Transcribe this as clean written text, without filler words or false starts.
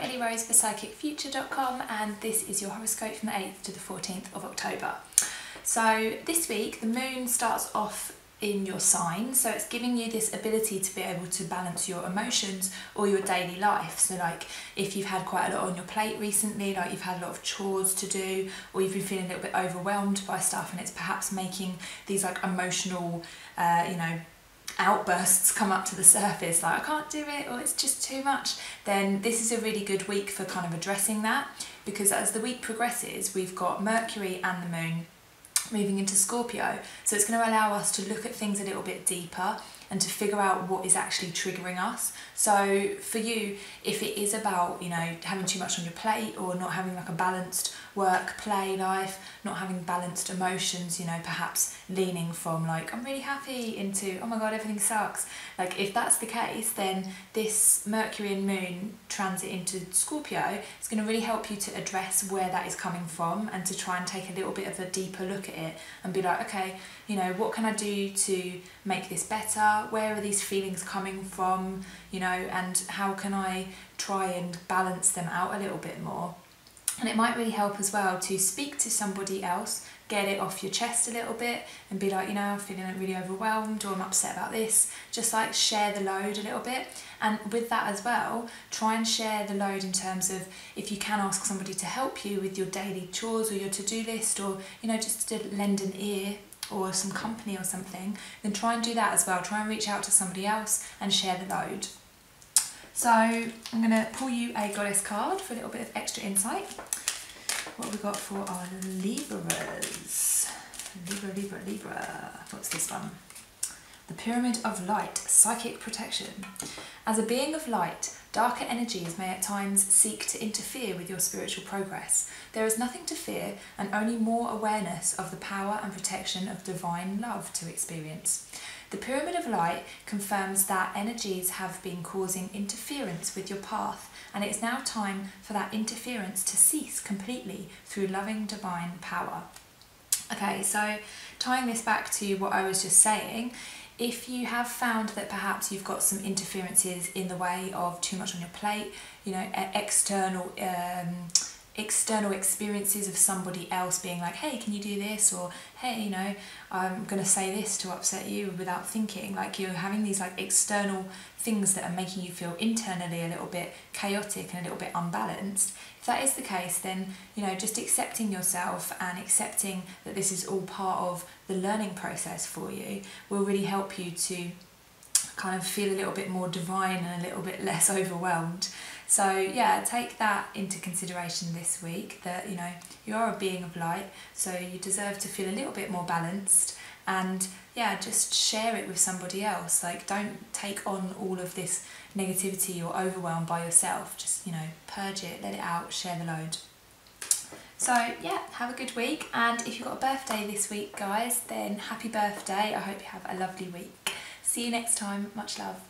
I'm Ellie Rose for PsychicFuture.com, and this is your horoscope from the 8th to the 14th of October. So this week the moon starts off in your sign, so it's giving you this ability to be able to balance your emotions or your daily life. So like if you've had quite a lot on your plate recently, like you've had a lot of chores to do, or you've been feeling a little bit overwhelmed by stuff, and it's perhaps making these like emotional outbursts come up to the surface, like I can't do it, or it's just too much, then this is a really good week for kind of addressing that, because as the week progresses we've got Mercury and the moon moving into Scorpio, so it's going to allow us to look at things a little bit deeper and to figure out what is actually triggering us. So for you, if it is about, you know, having too much on your plate, or not having like a balanced work play life, not having balanced emotions, you know, perhaps leaning from like I'm really happy into oh my god everything sucks, like if that's the case, then this Mercury and moon transit into Scorpio is going to really help you to address where that is coming from, and to try and take a little bit of a deeper look at it and be like, okay, you know, what can I do to make this better? Where are these feelings coming from, you know, and how can I try and balance them out a little bit more? And it might really help as well to speak to somebody else, get it off your chest a little bit, and be like, you know, I'm feeling really overwhelmed, or I'm upset about this. Just like share the load a little bit. And with that as well, try and share the load in terms of if you can ask somebody to help you with your daily chores or your to-do list, or, you know, just to lend an ear or some company or something, then try and do that as well. Try and reach out to somebody else and share the load. So I'm going to pull you a goddess card for a little bit of extra insight. What have we got for our Libras? Libra, Libra, Libra. What's this one? The Pyramid of Light, Psychic Protection. As a being of light, darker energies may at times seek to interfere with your spiritual progress. There is nothing to fear, and only more awareness of the power and protection of divine love to experience. The Pyramid of Light confirms that energies have been causing interference with your path, and it is now time for that interference to cease completely through loving divine power. Okay, so tying this back to what I was just saying, if you have found that perhaps you've got some interferences in the way of too much on your plate, you know, external experiences of somebody else being like, hey, can you do this? Or, hey, you know, I'm going to say this to upset you without thinking. Like you're having these like external things that are making you feel internally a little bit chaotic and a little bit unbalanced. If that is the case, then, you know, just accepting yourself and accepting that this is all part of the learning process for you will really help you to kind of feel a little bit more divine and a little bit less overwhelmed. So yeah, take that into consideration this week, that, you know, you are a being of light, so you deserve to feel a little bit more balanced. And yeah, just share it with somebody else. Like, don't take on all of this negativity or overwhelm by yourself. Just, you know, purge it, let it out, share the load. So yeah, have a good week. And if you've got a birthday this week, guys, then happy birthday. I hope you have a lovely week. See you next time. Much love.